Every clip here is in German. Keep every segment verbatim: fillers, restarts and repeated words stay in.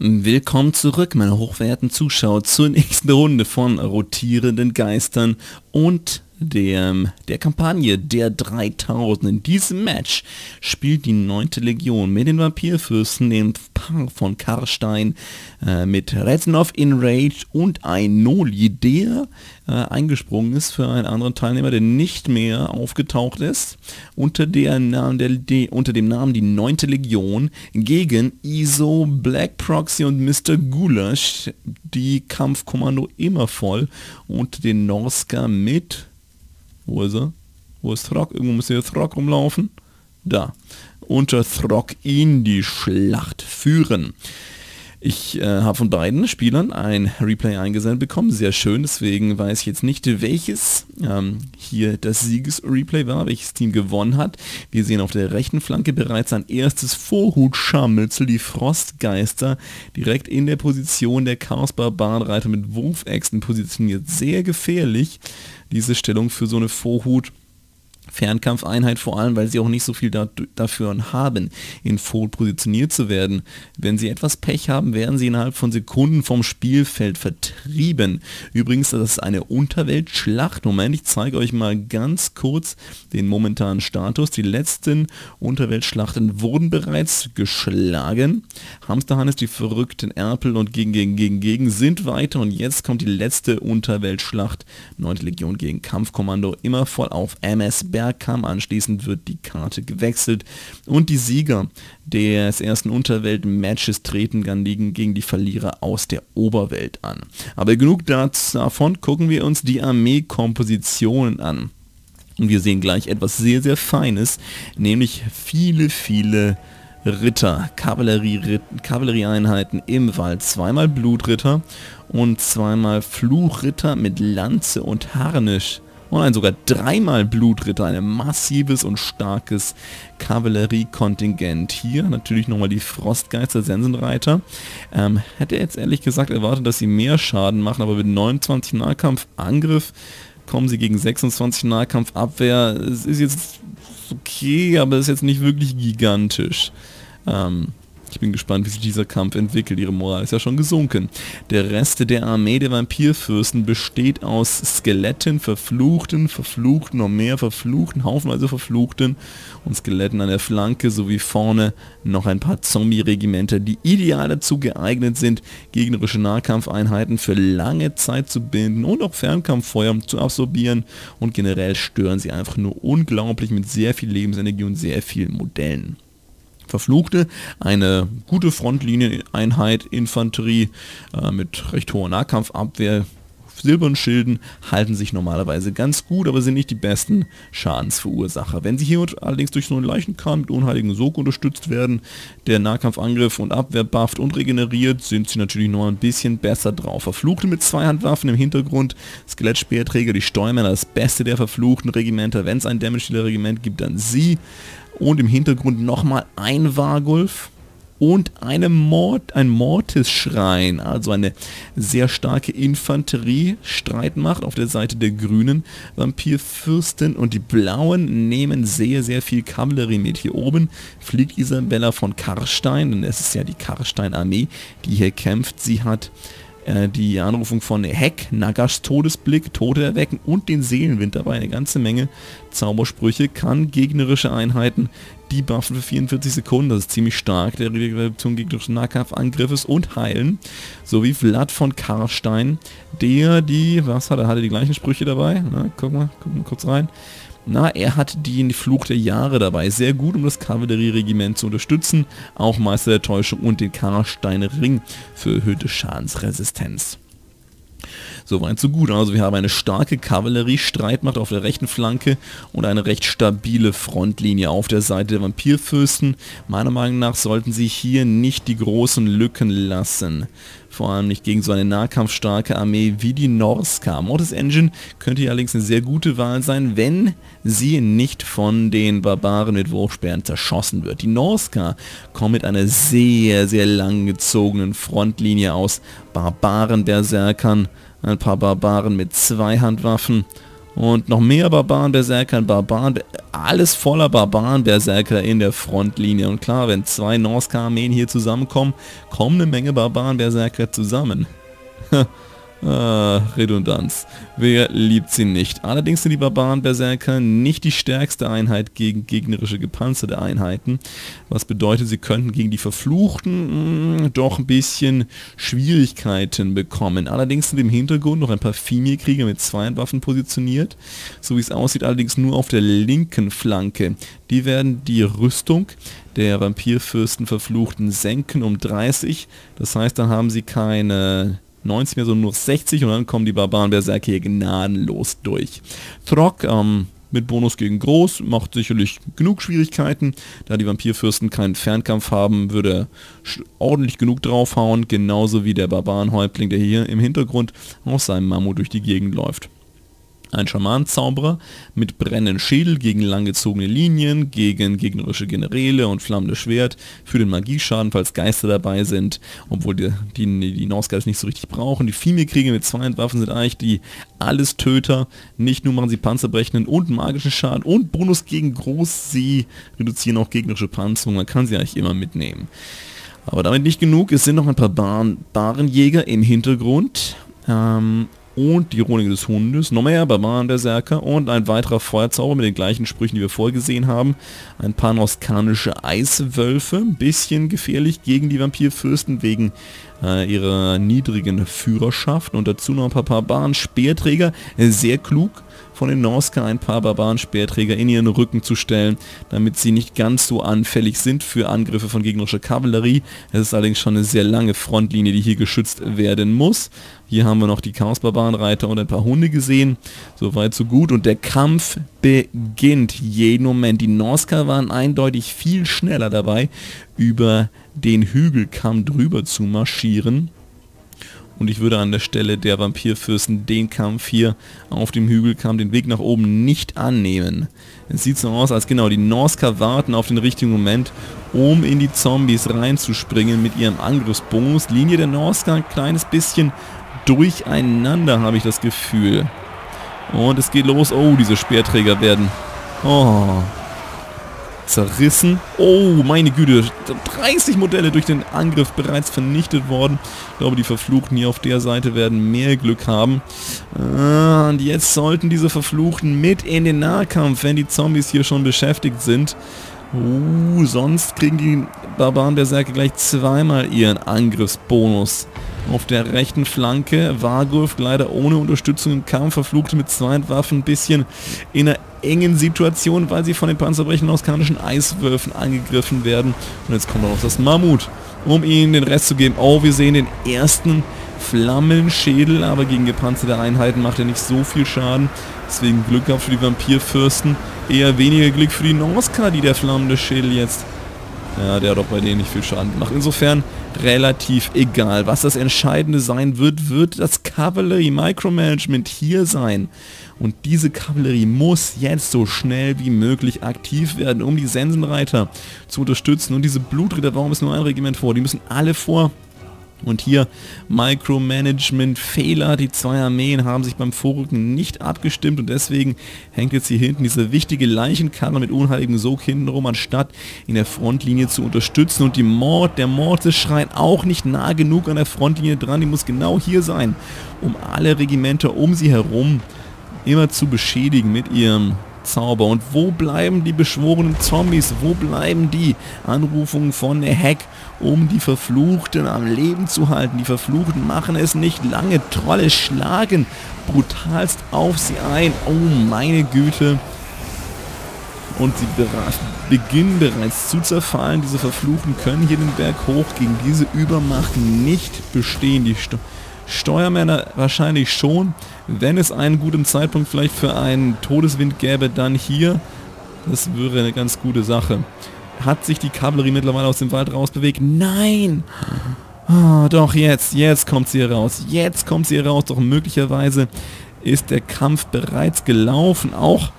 Willkommen zurück, meine hochverehrten Zuschauer, zur nächsten Runde von rotierenden Geistern und dem, der Kampagne der dreitausend. In diesem Match spielt die neunte Legion mit den Vampirfürsten, dem Paar von Karstein, äh, mit Rednov in Rage und Ainoli, der äh, eingesprungen ist für einen anderen Teilnehmer, der nicht mehr aufgetaucht ist, unter, der Namen der, die, unter dem Namen die neunte Legion gegen I S O, Black Proxy und Mister Gulasch, die Kampfkommando immer voll und den Norsca mit... Wo ist er? Wo ist Throgg? Irgendwo muss hier Throgg rumlaufen. Da. Unter Throgg in die Schlacht führen. Ich äh, habe von beiden Spielern ein Replay eingesendet bekommen. Sehr schön, deswegen weiß ich jetzt nicht, welches ähm, hier das Siegesreplay war, welches Team gewonnen hat. Wir sehen auf der rechten Flanke bereits ein erstes Vorhutscharmützel, die Frostgeister, direkt in der Position der Chaos-Barbaren-Reiter mit Wurfäxten positioniert. Sehr gefährlich, diese Stellung für so eine Vorhut. Fernkampfeinheit vor allem, weil sie auch nicht so viel da, dafür haben, in Vorhut positioniert zu werden. Wenn sie etwas Pech haben, werden sie innerhalb von Sekunden vom Spielfeld vertrieben. Übrigens, das ist eine Unterweltschlacht. Moment, ich zeige euch mal ganz kurz den momentanen Status. Die letzten Unterweltschlachten wurden bereits geschlagen. Hamsterhannes, die verrückten Erpel und gegen, gegen, gegen, gegen sind weiter. Und jetzt kommt die letzte Unterweltschlacht. neunte Legion gegen Kampfkommando immer voll auf M S B. Kam anschließend wird die Karte gewechselt und die Sieger des ersten Unterwelt-Matches treten dann gegen die Verlierer aus der Oberwelt an. Aber genug davon, gucken wir uns die Armeekompositionen an. Und wir sehen gleich etwas sehr, sehr Feines, nämlich viele, viele Ritter, Kavallerie, Kavallerieeinheiten im Wald, zweimal Blutritter und zweimal Fluchritter mit Lanze und Harnisch. Und ein sogar dreimal Blutritter, ein massives und starkes Kavalleriekontingent. Hier natürlich nochmal die Frostgeister, Sensenreiter. Ähm, hätte jetzt ehrlich gesagt erwartet, dass sie mehr Schaden machen, aber mit neunundzwanzig Nahkampfangriff kommen sie gegen sechsundzwanzig Nahkampfabwehr. Es ist jetzt okay, aber es ist jetzt nicht wirklich gigantisch. Ähm... Ich bin gespannt, wie sich dieser Kampf entwickelt. Ihre Moral ist ja schon gesunken. Der Rest der Armee der Vampirfürsten besteht aus Skeletten, Verfluchten, Verfluchten, noch mehr Verfluchten, haufenweise Verfluchten und Skeletten an der Flanke sowie vorne noch ein paar Zombie-Regimenter, die ideal dazu geeignet sind, gegnerische Nahkampfeinheiten für lange Zeit zu binden und auch Fernkampffeuer zu absorbieren, und generell stören sie einfach nur unglaublich mit sehr viel Lebensenergie und sehr vielen Modellen. Verfluchte, eine gute Frontlinieneinheit, Infanterie äh, mit recht hoher Nahkampfabwehr, silbernen Schilden, halten sich normalerweise ganz gut, aber sind nicht die besten Schadensverursacher. Wenn sie hier allerdings durch so einen Leichenkahn mit unheiligen Sog unterstützt werden, der Nahkampfangriff und Abwehr bufft und regeneriert, sind sie natürlich noch ein bisschen besser drauf. Verfluchte mit Zweihandwaffen im Hintergrund, Skelettspeerträger, die Steuermänner, das Beste der verfluchten Regimenter. Wenn es ein Damage-Dealer-Regiment gibt, dann sie. Und im Hintergrund nochmal ein Wargulf und eine Mord, ein Mortis-Schrein, also eine sehr starke Infanterie-Streitmacht auf der Seite der grünen Vampirfürsten, und die blauen nehmen sehr, sehr viel Kavallerie mit. Hier oben fliegt Isabella von Karstein, denn es ist ja die Karstein-Armee, die hier kämpft. Sie hat die Anrufung von Heck, Nagash Todesblick, Tote erwecken und den Seelenwind dabei. Eine ganze Menge Zaubersprüche, kann gegnerische Einheiten debuffen für vierundvierzig Sekunden. Das ist ziemlich stark, der Reduktion gegnerischen Nahkampfangriffes und heilen. Sowie Vlad von Karstein, der die, was hat er, hatte die gleichen Sprüche dabei. Na, guck mal, guck mal kurz rein. Na, er hat die Fluch der Jahre dabei. Sehr gut, um das Kavallerieregiment zu unterstützen. Auch Meister der Täuschung und den Karsteiner Ring für erhöhte Schadensresistenz. Soweit so gut. Also wir haben eine starke Kavallerie-Streitmacht auf der rechten Flanke und eine recht stabile Frontlinie auf der Seite der Vampirfürsten. Meiner Meinung nach sollten sie hier nicht die großen Lücken lassen. Vor allem nicht gegen so eine nahkampfstarke Armee wie die Norsca. Mortis Engine könnte hier allerdings eine sehr gute Wahl sein, wenn sie nicht von den Barbaren mit Wurfsperren zerschossen wird. Die Norsca kommt mit einer sehr, sehr langgezogenen Frontlinie aus Barbaren-Berserkern, ein paar Barbaren mit Zweihandwaffen Und noch mehr Barbaren-Berserker, Barbaren, alles voller Barbaren-Berserker in der Frontlinie. Und klar, wenn zwei Norsca-Armeen hier zusammenkommen, kommen eine Menge Barbaren-Berserker zusammen. Ah, Redundanz. Wer liebt sie nicht? Allerdings sind die Barbaren-Berserker nicht die stärkste Einheit gegen gegnerische gepanzerte Einheiten. Was bedeutet, sie könnten gegen die Verfluchten mh, doch ein bisschen Schwierigkeiten bekommen. Allerdings sind im Hintergrund noch ein paar Fimir-Krieger mit zwei Waffen positioniert. So wie es aussieht, allerdings nur auf der linken Flanke. Die werden die Rüstung der Vampirfürsten Verfluchten senken um dreißig. Das heißt, dann haben sie keine neunzig mehr, so nur sechzig, und dann kommen die Barbaren-Berserker hier gnadenlos durch. Throgg ähm, mit Bonus gegen Groß macht sicherlich genug Schwierigkeiten. Da die Vampirfürsten keinen Fernkampf haben, würde er ordentlich genug draufhauen, genauso wie der Barbarenhäuptling, der hier im Hintergrund auf seinem Mammut durch die Gegend läuft. Ein Schamanenzauberer mit brennenden Schädel gegen langgezogene Linien, gegen gegnerische Generäle und flammendes Schwert für den Magieschaden, falls Geister dabei sind, obwohl die, die, die Norsca nicht so richtig brauchen. Die Fimir-Krieger mit zwei Waffen sind eigentlich die Alles-Töter. Nicht nur machen sie panzerbrechenden und magischen Schaden und Bonus gegen Groß, sie reduzieren auch gegnerische Panzerung, man kann sie eigentlich immer mitnehmen. Aber damit nicht genug, es sind noch ein paar Barbarenjäger im Hintergrund. Ähm... Und die Rohlinge des Hundes, noch mehr Barbaren-Berserker und ein weiterer Feuerzauber mit den gleichen Sprüchen, die wir vorgesehen haben. Ein paar noskanische Eiswölfe, ein bisschen gefährlich gegen die Vampirfürsten wegen äh, ihrer niedrigen Führerschaft. Und dazu noch ein paar Barbaren-Speerträger, sehr klug von den Norsca, ein paar Barbaren-Speerträger in ihren Rücken zu stellen, damit sie nicht ganz so anfällig sind für Angriffe von gegnerischer Kavallerie. Es ist allerdings schon eine sehr lange Frontlinie, die hier geschützt werden muss. Hier haben wir noch die Chaos-Barbaren-Reiter und ein paar Hunde gesehen. Soweit, so gut. Und der Kampf beginnt jeden Moment. Die Norsca waren eindeutig viel schneller dabei, über den Hügelkamm drüber zu marschieren. Und ich würde an der Stelle der Vampirfürsten den Kampf hier auf dem Hügelkamm, den Weg nach oben, nicht annehmen. Es sieht so aus, als genau die Norsca warten auf den richtigen Moment, um in die Zombies reinzuspringen mit ihrem Angriffsbonus. Linie der Norsca ein kleines bisschen durcheinander, habe ich das Gefühl. Und es geht los. Oh, diese Speerträger werden oh, zerrissen. Oh, meine Güte. dreißig Modelle durch den Angriff bereits vernichtet worden. Ich glaube, die Verfluchten hier auf der Seite werden mehr Glück haben. Und jetzt sollten diese Verfluchten mit in den Nahkampf, wenn die Zombies hier schon beschäftigt sind. Uh, sonst kriegen die Barbaren-Berserker gleich zweimal ihren Angriffsbonus. Auf der rechten Flanke, Wargulf leider ohne Unterstützung im Kampf, Verfluchte mit zwei Waffen ein bisschen in einer engen Situation, weil sie von den panzerbrechenden noskanischen Eiswölfen angegriffen werden. Und jetzt kommt auch noch das Mammut, um ihnen den Rest zu geben. Oh, wir sehen den ersten Flammenschädel, aber gegen gepanzerte Einheiten macht er nicht so viel Schaden. Deswegen Glück gehabt für die Vampirfürsten. Eher weniger Glück für die Norsca, die der flammende Schädel jetzt... Ja, der hat doch bei denen nicht viel Schaden gemacht. Insofern relativ egal. Was das Entscheidende sein wird, wird das Kavallerie-Micromanagement hier sein. Und diese Kavallerie muss jetzt so schnell wie möglich aktiv werden, um die Sensenreiter zu unterstützen. Und diese Blutritter, warum ist nur ein Regiment vor? Die müssen alle vor... Und hier Micromanagement-Fehler. Die zwei Armeen haben sich beim Vorrücken nicht abgestimmt und deswegen hängt jetzt hier hinten diese wichtige Leichenkarre mit unheiligem Sog hintenrum, anstatt in der Frontlinie zu unterstützen. Und die Mord, der Mordesschrein auch nicht nah genug an der Frontlinie dran. Die muss genau hier sein, um alle Regimenter um sie herum immer zu beschädigen mit ihrem Zauber. Und wo bleiben die beschworenen Zombies? Wo bleiben die Anrufungen von der Heck, um die Verfluchten am Leben zu halten? Die Verfluchten machen es nicht lange. Trolle schlagen brutalst auf sie ein. Oh meine Güte. Und sie beginnen bereits zu zerfallen. Diese Verfluchten können hier den Berg hoch. Gegen diese Übermacht nicht bestehen. Die Sto- Steuermänner wahrscheinlich schon, wenn es einen guten Zeitpunkt vielleicht für einen Todeswind gäbe, dann hier. Das wäre eine ganz gute Sache. Hat sich die Kavallerie mittlerweile aus dem Wald rausbewegt? Nein! Oh, doch jetzt, jetzt kommt sie raus. Jetzt kommt sie raus, doch möglicherweise ist der Kampf bereits gelaufen. Auch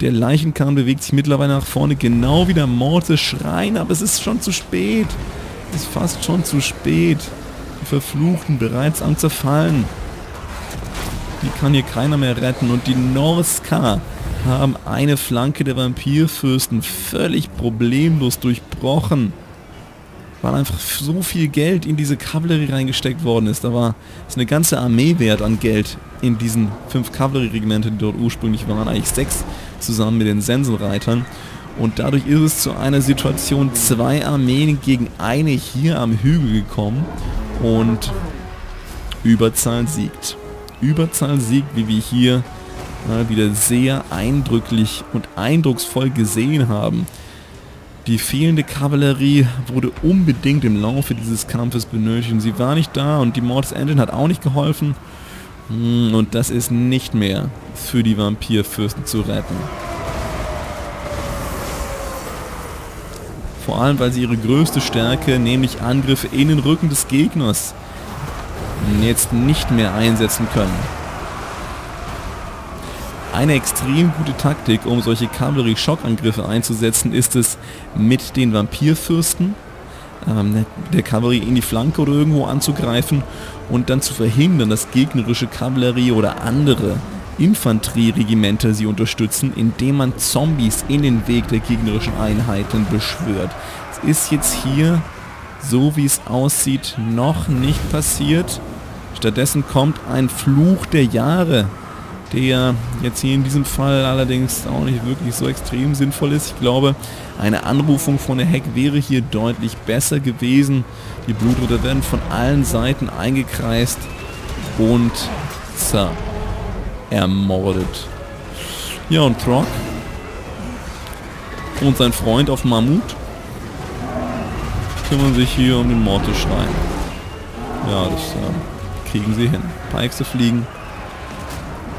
der Leichenkahn bewegt sich mittlerweile nach vorne, genau wie der Mordeschrein, aber es ist schon zu spät. Es ist fast schon zu spät. Die Verfluchten bereits am Zerfallen. Die kann hier keiner mehr retten. Und die Norsca haben eine Flanke der Vampirfürsten völlig problemlos durchbrochen. Weil einfach so viel Geld in diese Kavallerie reingesteckt worden ist. Da war ist eine ganze Armee wert an Geld in diesen fünf Kavallerieregimenten, die dort ursprünglich waren. Eigentlich sechs zusammen mit den Sensenreitern. Und dadurch ist es zu einer Situation zwei Armeen gegen eine hier am Hügel gekommen. Und Überzahl siegt. Überzahl siegt, wie wir hier mal wieder sehr eindrücklich und eindrucksvoll gesehen haben. Die fehlende Kavallerie wurde unbedingt im Laufe dieses Kampfes benötigt. Sie war nicht da und die Mortis Engine hat auch nicht geholfen. Und das ist nicht mehr für die Vampirfürsten zu retten. Vor allem, weil sie ihre größte Stärke, nämlich Angriffe in den Rücken des Gegners, jetzt nicht mehr einsetzen können. Eine extrem gute Taktik, um solche Kavallerie-Schockangriffe einzusetzen, ist es, mit den Vampirfürsten ähm, der Kavallerie in die Flanke oder irgendwo anzugreifen und dann zu verhindern, dass gegnerische Kavallerie oder andere Infanterieregimenter sie unterstützen, indem man Zombies in den Weg der gegnerischen Einheiten beschwört. Es ist jetzt hier, so wie es aussieht, noch nicht passiert. Stattdessen kommt ein Fluch der Jahre, der jetzt hier in diesem Fall allerdings auch nicht wirklich so extrem sinnvoll ist. Ich glaube, eine Anrufung von der Heck wäre hier deutlich besser gewesen. Die Blutritter werden von allen Seiten eingekreist und zack, ermordet. Ja, und Throgg und sein Freund auf Mammut kümmern sich hier um den Mordeschrein. Ja, das äh, kriegen sie hin. Ein paar Äxte fliegen,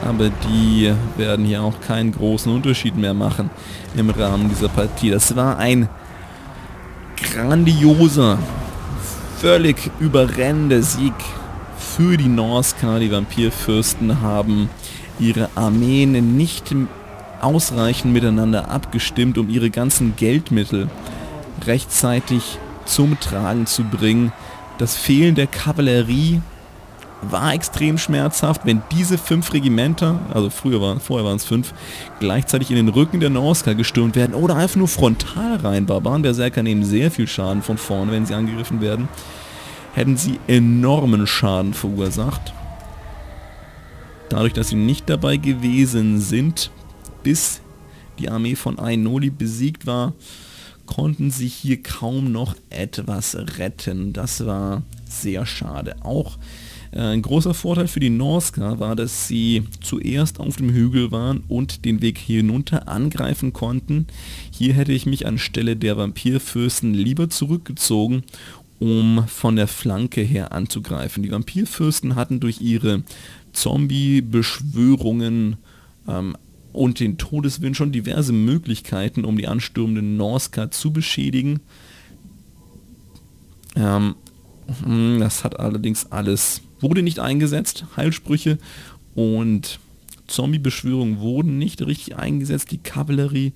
aber die werden hier auch keinen großen Unterschied mehr machen im Rahmen dieser Partie. Das war ein grandioser, völlig überrennender Sieg für die Norsca. Die Vampirfürsten haben ihre Armeen nicht ausreichend miteinander abgestimmt, um ihre ganzen Geldmittel rechtzeitig zum Tragen zu bringen. Das Fehlen der Kavallerie war extrem schmerzhaft. Wenn diese fünf Regimenter, also früher waren, vorher waren es fünf, gleichzeitig in den Rücken der Norsca gestürmt werden oder einfach nur frontal rein, Barbaren-Berserker nehmen sehr viel Schaden von vorne, wenn sie angegriffen werden, hätten sie enormen Schaden verursacht. Dadurch, dass sie nicht dabei gewesen sind, bis die Armee von Ainoli besiegt war, konnten sie hier kaum noch etwas retten. Das war sehr schade. Auch äh, ein großer Vorteil für die Norsca war, dass sie zuerst auf dem Hügel waren und den Weg hinunter angreifen konnten. Hier hätte ich mich anstelle der Vampirfürsten lieber zurückgezogen, um von der Flanke her anzugreifen. Die Vampirfürsten hatten durch ihre Zombie-Beschwörungen ähm, und den Todeswind schon diverse Möglichkeiten, um die anstürmende Norsca zu beschädigen. Ähm, das hat allerdings alles, wurde nicht eingesetzt. Heilsprüche und Zombie-Beschwörungen wurden nicht richtig eingesetzt. Die Kavallerie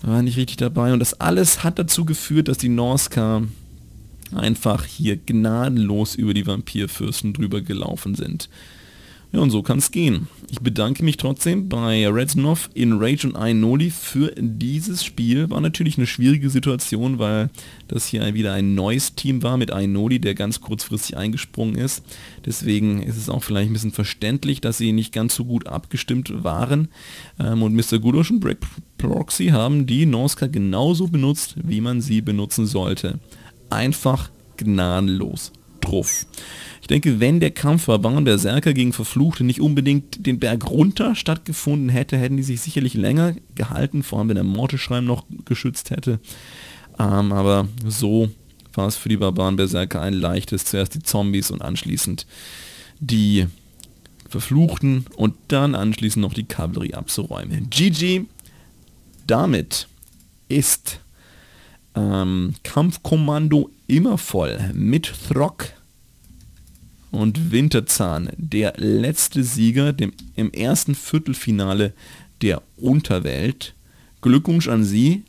war nicht richtig dabei. Und das alles hat dazu geführt, dass die Norsca einfach hier gnadenlos über die Vampirfürsten drüber gelaufen sind. Ja, und so kann es gehen. Ich bedanke mich trotzdem bei Rednov in Rage und Ainoli für dieses Spiel. War natürlich eine schwierige Situation, weil das hier wieder ein neues Team war mit Ainoli, der ganz kurzfristig eingesprungen ist. Deswegen ist es auch vielleicht ein bisschen verständlich, dass sie nicht ganz so gut abgestimmt waren. Und Mister Gulasch und Black Proxy haben die Norsca genauso benutzt, wie man sie benutzen sollte. Einfach gnadenlos drauf. Ich denke, wenn der Kampf Barbaren-Berserker gegen Verfluchte nicht unbedingt den Berg runter stattgefunden hätte, hätten die sich sicherlich länger gehalten, vor allem wenn der Mordeschrein noch geschützt hätte. Ähm, aber so war es für die Barbaren-Berserker ein leichtes. Zuerst die Zombies und anschließend die Verfluchten und dann anschließend noch die Kavallerie abzuräumen. G G, damit ist Ähm, Kampfkommando immer voll mit Throgg und Winterzahn der letzte Sieger dem, im ersten Viertelfinale der Unterwelt. Glückwunsch an Sie,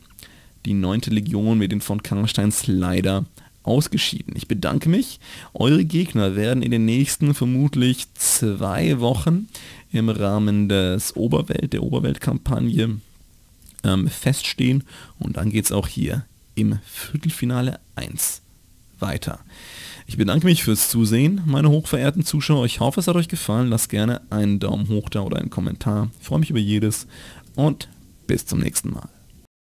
die neunte Legion mit den von Karsteins leider ausgeschieden. Ich bedanke mich. Eure Gegner werden in den nächsten vermutlich zwei Wochen im Rahmen des Oberwelt, der Oberweltkampagne ähm, feststehen. Und dann geht es auch hier im Viertelfinale eins weiter. Ich bedanke mich fürs Zusehen, meine hochverehrten Zuschauer. Ich hoffe, es hat euch gefallen. Lasst gerne einen Daumen hoch da oder einen Kommentar. Ich freue mich über jedes und bis zum nächsten Mal.